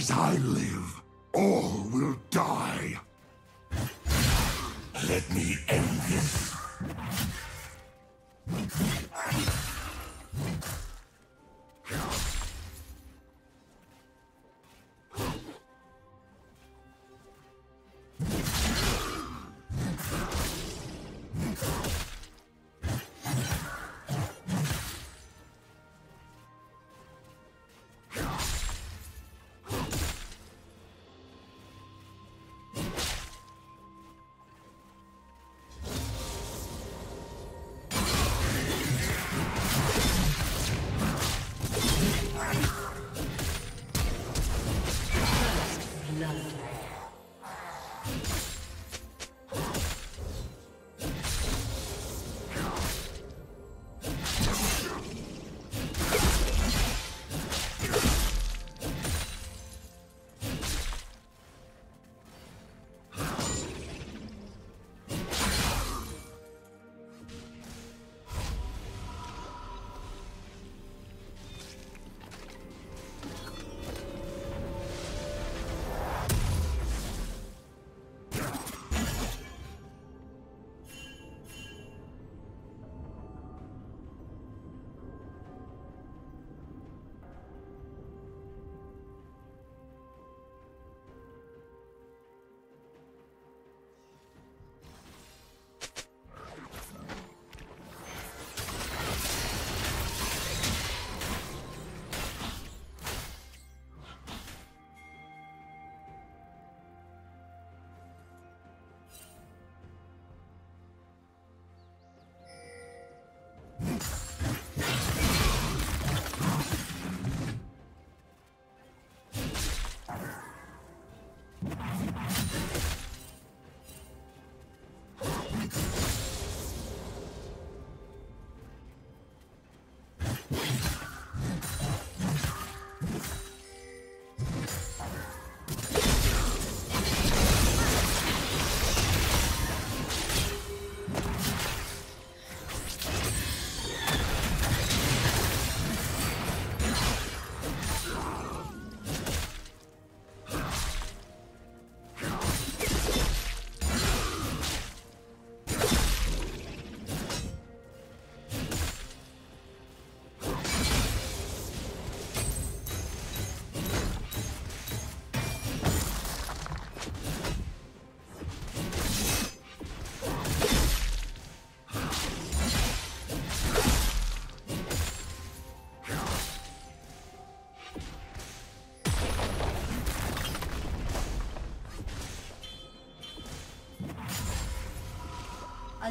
As I live, all will die. Let me end this. A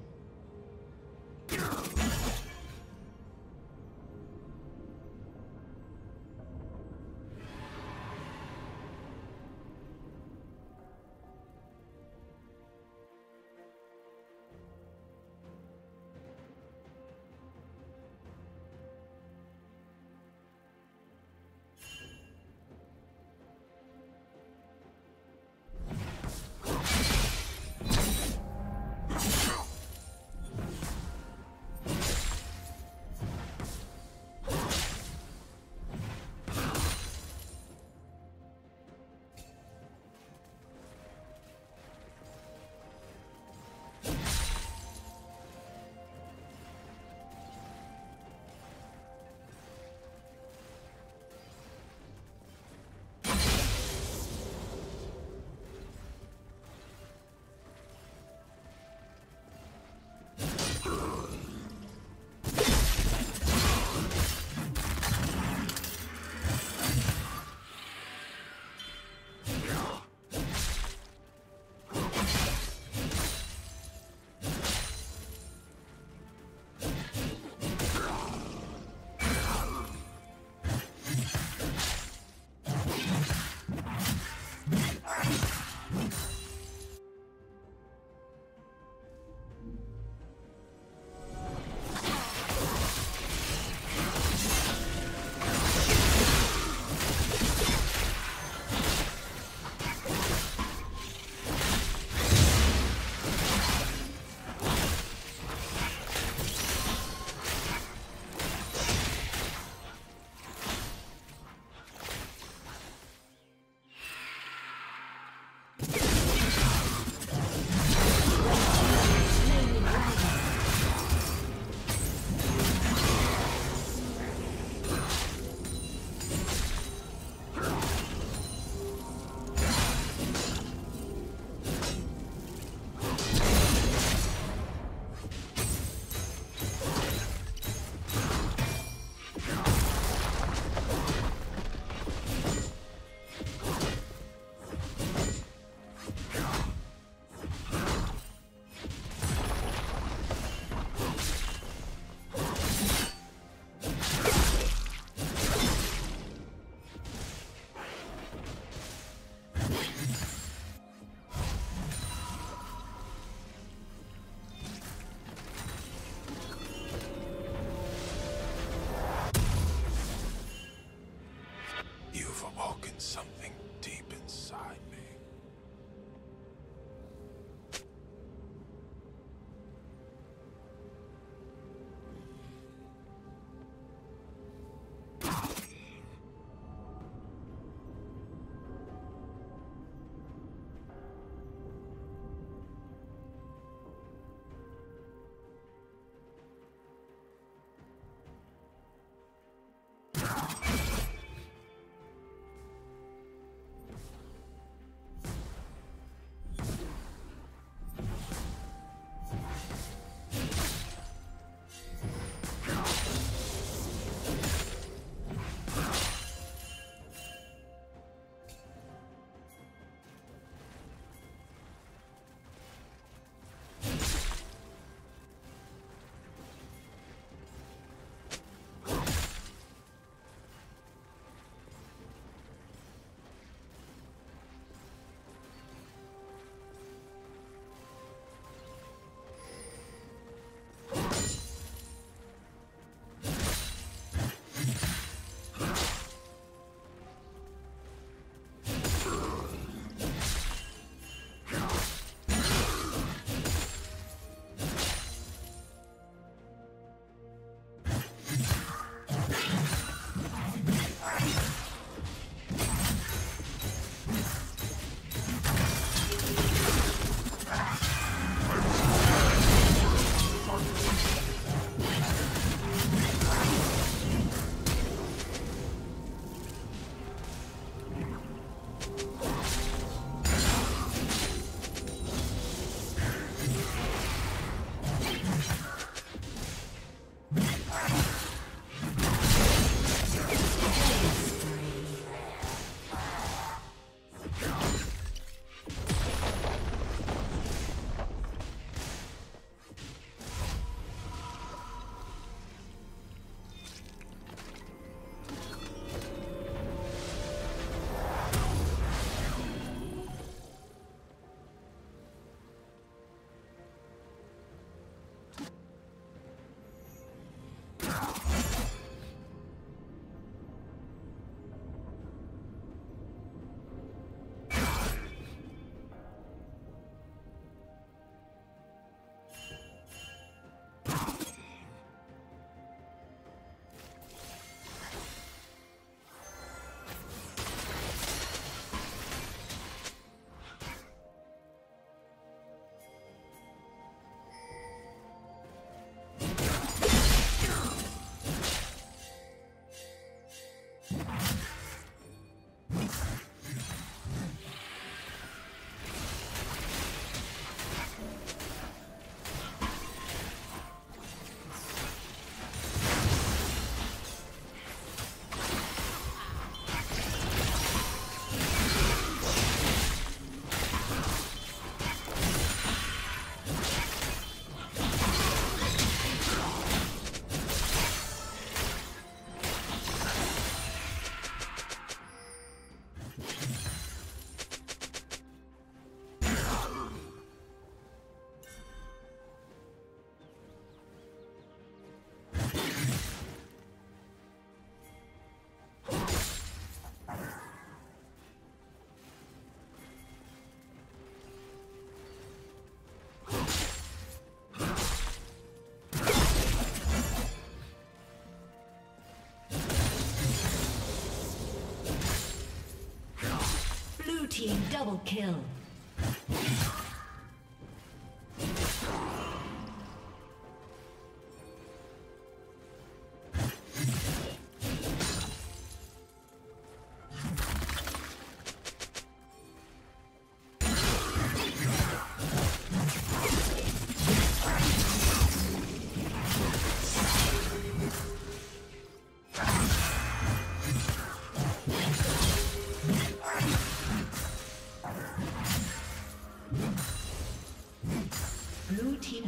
Double kill.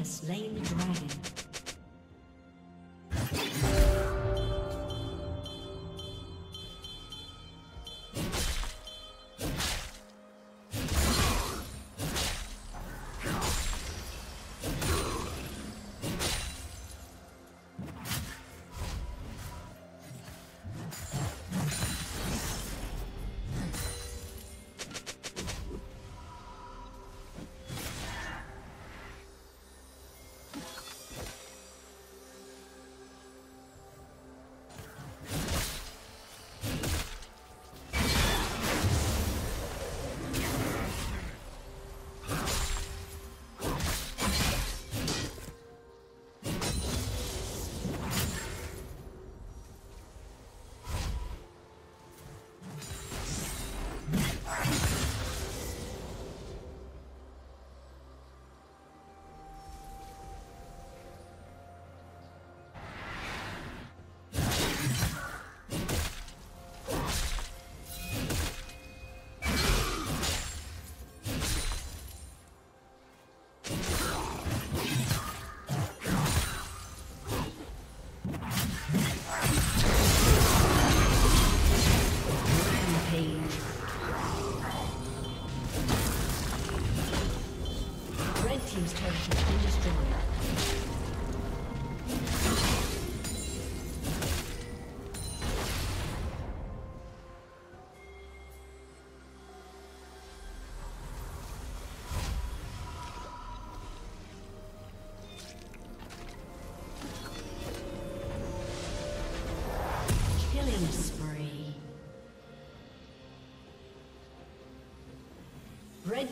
Slain the dragon. Red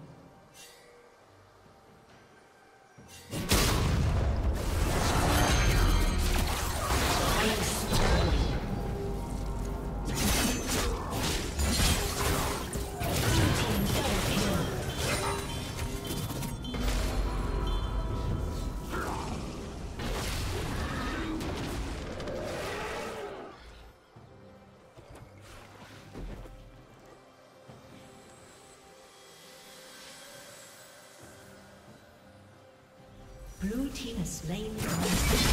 Blue team has slain the monster.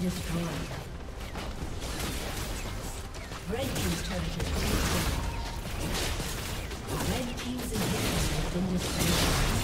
Destroyed. Red team's turret has been destroyed. Red team's inhibitors have been destroyed.